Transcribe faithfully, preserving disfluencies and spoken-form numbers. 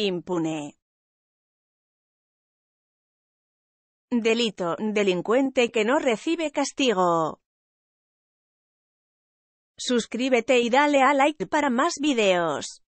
Impune. Delito, delincuente que no recibe castigo. Suscríbete y dale a like para más videos.